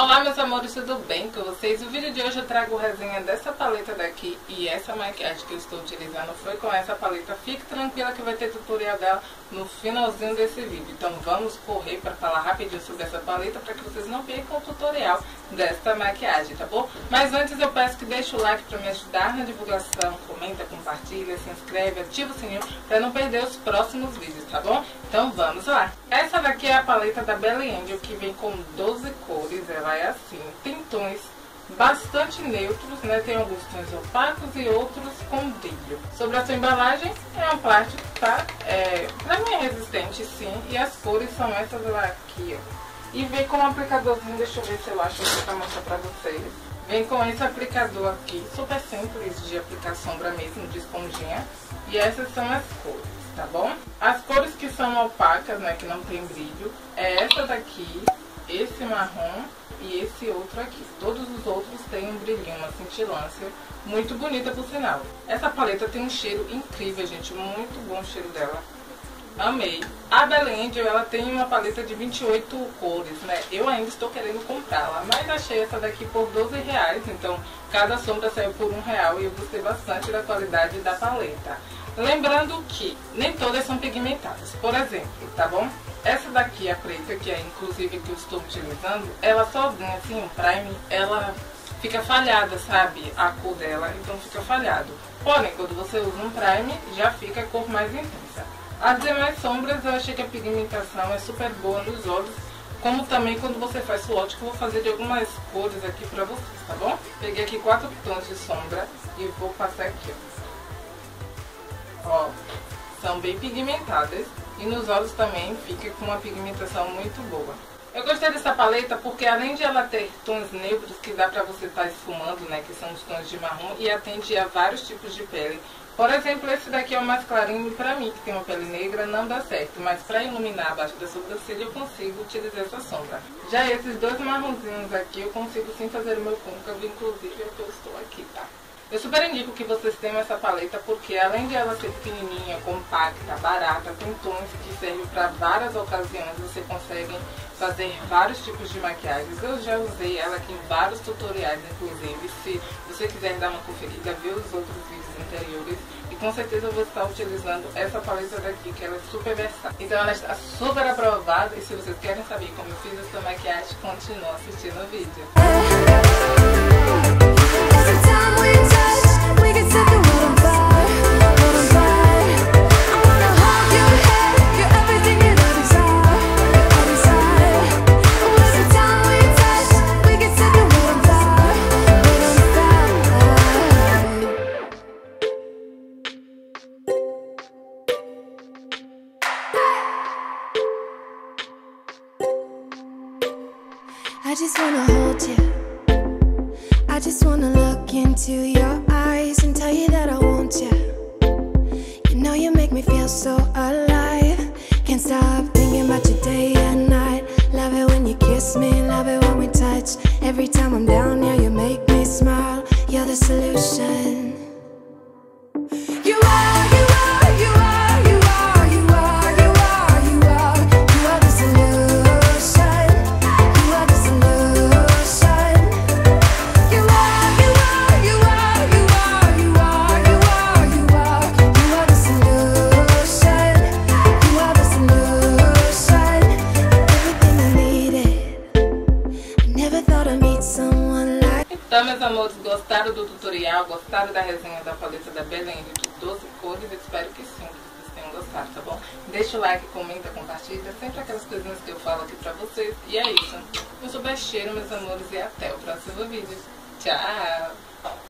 Olá meus amores, tudo bem com vocês? No vídeo de hoje eu trago resenha dessa paleta daqui e essa maquiagem que eu estou utilizando foi com essa paleta. Fique tranquila que vai ter tutorial dela no finalzinho desse vídeo. Então vamos correr para falar rapidinho sobre essa paleta para que vocês não percam o tutorial desta maquiagem, tá bom? Mas antes eu peço que deixe o like para me ajudar na divulgação, comenta, compartilha, se inscreve, ativa o sininho para não perder os próximos vídeos, tá bom? Então vamos lá! Essa daqui é a paleta da Belle Angel que vem com 12 cores, ela é assim, tem tons bastante neutros, né? Tem alguns tons opacos e outros com brilho. Sobre a sua embalagem, é um plástico que tá, pra mim é resistente sim, e as cores são essas lá aqui, ó. E vem com um aplicadorzinho, deixa eu ver se eu acho aqui pra mostrar pra vocês. Vem com esse aplicador aqui, super simples de aplicar sombra mesmo, de esponjinha. E essas são as cores, tá bom? As cores que são opacas, né, que não tem brilho, é essa daqui, esse marrom e esse outro aqui. Todos os outros têm um brilhinho, uma cintilância muito bonita por sinal. Essa paleta tem um cheiro incrível, gente, muito bom o cheiro dela. Amei. A Belle Angel, ela tem uma paleta de 28 cores, né? Eu ainda estou querendo comprá-la, mas achei essa daqui por R$12, então cada sombra saiu por R$1 e eu gostei bastante da qualidade da paleta. Lembrando que nem todas são pigmentadas, por exemplo, tá bom? Essa daqui, a preta, que é inclusive que eu estou utilizando, ela sozinha, assim, um prime, ela fica falhada, sabe? A cor dela, então fica falhado. Porém, quando você usa um prime, já fica a cor mais intensa. As demais sombras eu achei que a pigmentação é super boa nos olhos, como também quando você faz o swatch, que eu vou fazer de algumas cores aqui pra vocês, tá bom? Peguei aqui 4 tons de sombra e vou passar aqui, ó. São bem pigmentadas e nos olhos também fica com uma pigmentação muito boa. Eu gostei dessa paleta porque além de ela ter tons neutros que dá pra você estar esfumando, né, que são os tons de marrom, e atende a vários tipos de pele. Por exemplo, esse daqui é o mais clarinho, pra mim, que tem uma pele negra, não dá certo, mas pra iluminar abaixo da sobrancelha eu consigo utilizar essa sombra. Já esses dois marronzinhos aqui eu consigo sim fazer o meu côncavo, inclusive eu estou aqui, tá? Eu super indico que vocês tenham essa paleta porque além de ela ser pequenininha, compacta, barata, tem tons que servem pra várias ocasiões, você consegue fazer vários tipos de maquiagens. Eu já usei ela aqui em vários tutoriais, inclusive, se você quiser dar uma conferida, ver os outros vídeos anteriores. E com certeza eu vou estar utilizando essa paleta daqui, que ela é super versátil. Então ela está super aprovada e se vocês querem saber como eu fiz essa maquiagem, continua assistindo o vídeo. I just wanna hold you, I just wanna look into your eyes and tell you that I want you. You know you make me feel so alive, can't stop thinking about you day and night. Love it when you kiss me, love it when we touch. Every time I'm down here you make me smile, you're the solution. You are, you are, you are. Então, meus amores, gostaram do tutorial, gostaram da resenha da paleta da Belle Angel de 12 cores? Espero que sim, que vocês tenham gostado, tá bom? Deixa o like, comenta, compartilha, sempre aquelas coisinhas que eu falo aqui pra vocês. E é isso. Eu sou Belle Angel, meus amores, e até o próximo vídeo. Tchau!